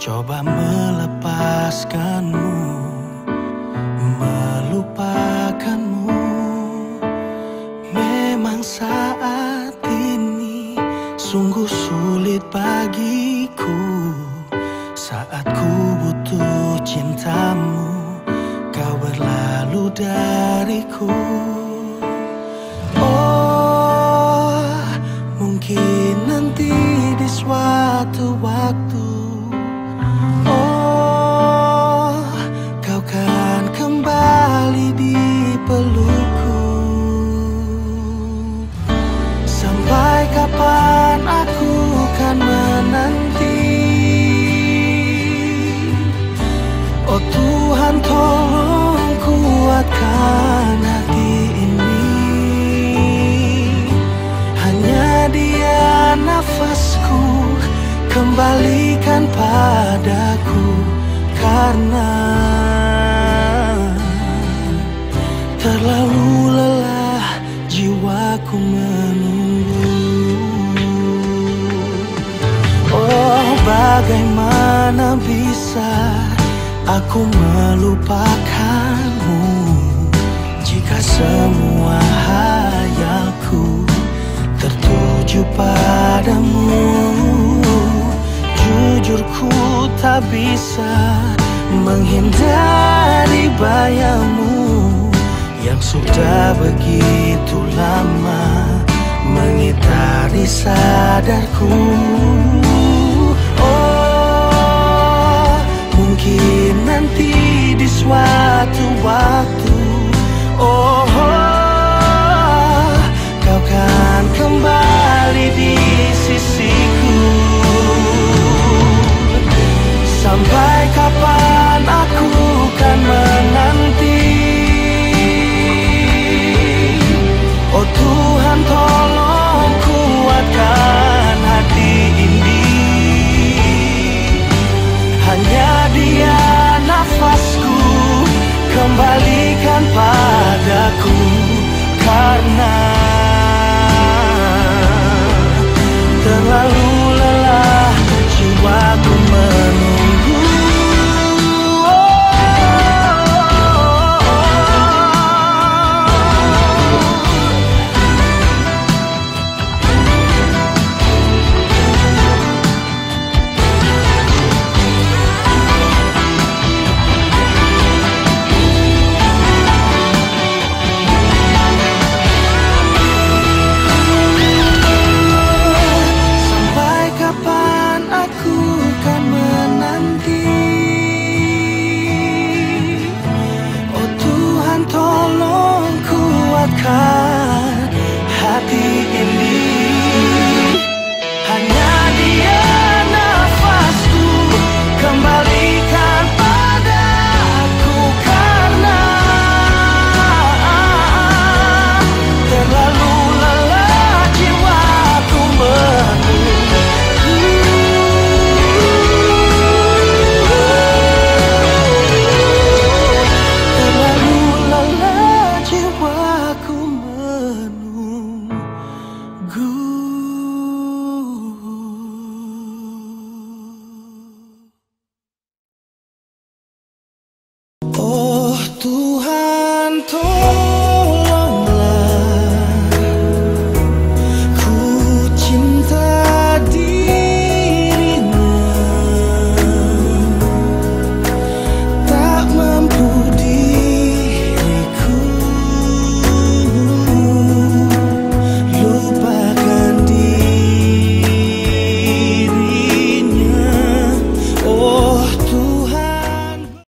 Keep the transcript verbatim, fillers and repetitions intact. Coba melepaskanmu, melupakanmu. Memang saat ini sungguh sulit bagiku. Saat ku butuh cintamu, kau berlalu dariku. Oh, mungkin nanti di suatu waktu, oh, kau kan kembali di pelukku. Sampai kapan aku kan menanti? Oh Tuhan, tolong kuatkan hati ini. Hanya Dia nafasku, kembalikan padaku, karena terlalu lelah jiwaku menunggu. Oh, bagaimana bisa aku melupakanmu jika semua hayalku tertuju padamu? Jujur ku tak bisa menghindari bayangmu yang sudah begitu lama mengitari sadarku. Oh, mungkin nanti di suatu waktu, oh, oh, kau kan kembali di sisiku. Sampai kapan?